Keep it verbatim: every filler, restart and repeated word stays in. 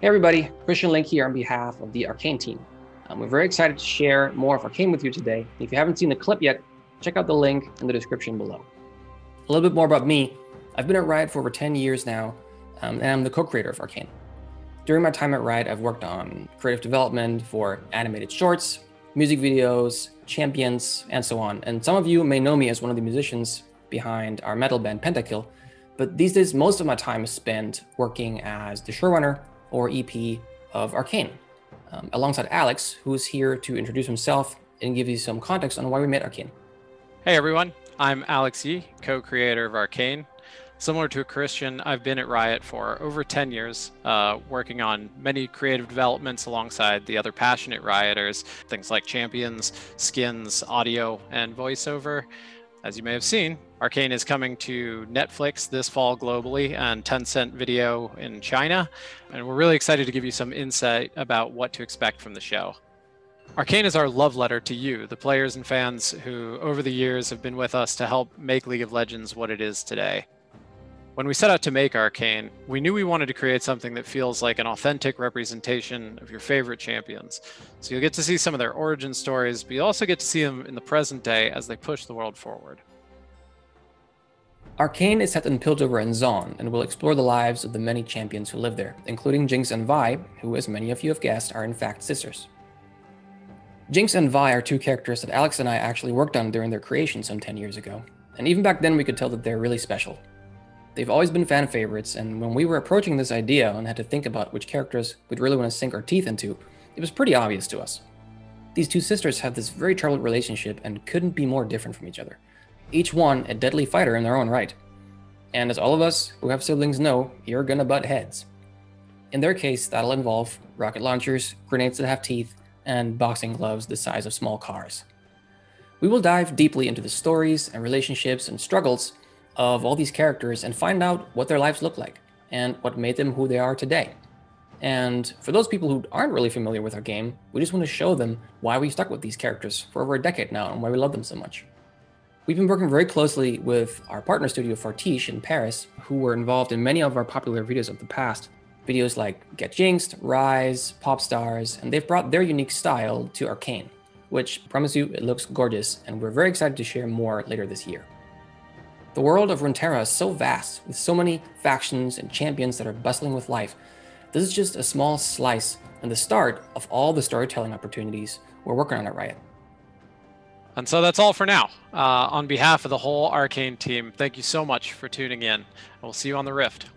Hey everybody, Christian Link here on behalf of the Arcane team. Um, we're very excited to share more of Arcane with you today. If you haven't seen the clip yet, check out the link in the description below. A little bit more about me. I've been at Riot for over ten years now, um, and I'm the co-creator of Arcane. During my time at Riot, I've worked on creative development for animated shorts, music videos, champions, and so on. And some of you may know me as one of the musicians behind our metal band Pentakill, but these days most of my time is spent working as the showrunner or E P of Arcane, um, alongside Alex, who is here to introduce himself and give you some context on why we made Arcane. Hey everyone, I'm Alex Yi, co-creator of Arcane. Similar to Christian, I've been at Riot for over ten years, uh, working on many creative developments alongside the other passionate Rioters, things like champions, skins, audio, and voiceover. As you may have seen, Arcane is coming to Netflix this fall globally and Tencent Video in China, and we're really excited to give you some insight about what to expect from the show. Arcane is our love letter to you, the players and fans who over the years have been with us to help make League of Legends what it is today. When we set out to make Arcane, we knew we wanted to create something that feels like an authentic representation of your favorite champions. So you'll get to see some of their origin stories, but you also get to see them in the present day as they push the world forward. Arcane is set in Piltover and Zaun, and will explore the lives of the many champions who live there, including Jinx and Vi, who, as many of you have guessed, are in fact sisters. Jinx and Vi are two characters that Alex and I actually worked on during their creation some ten years ago, and even back then we could tell that they're really special. They've always been fan favorites, and when we were approaching this idea and had to think about which characters we'd really want to sink our teeth into, it was pretty obvious to us. These two sisters have this very troubled relationship and couldn't be more different from each other, each one a deadly fighter in their own right. And as all of us who have siblings know, you're gonna butt heads. In their case, that'll involve rocket launchers, grenades that have teeth, and boxing gloves the size of small cars. We will dive deeply into the stories and relationships and struggles of all these characters and find out what their lives look like and what made them who they are today. And for those people who aren't really familiar with our game, we just want to show them why we've stuck with these characters for over a decade now and why we love them so much. We've been working very closely with our partner studio Fortiche in Paris, who were involved in many of our popular videos of the past, videos like Get Jinxed, Rise, Pop Stars, and they've brought their unique style to Arcane, which, promise you, it looks gorgeous, and we're very excited to share more later this year. The world of Runeterra is so vast, with so many factions and champions that are bustling with life. This is just a small slice and the start of all the storytelling opportunities we're working on at Riot. And so that's all for now. Uh, on behalf of the whole Arcane team, thank you so much for tuning in. We'll see you on the Rift.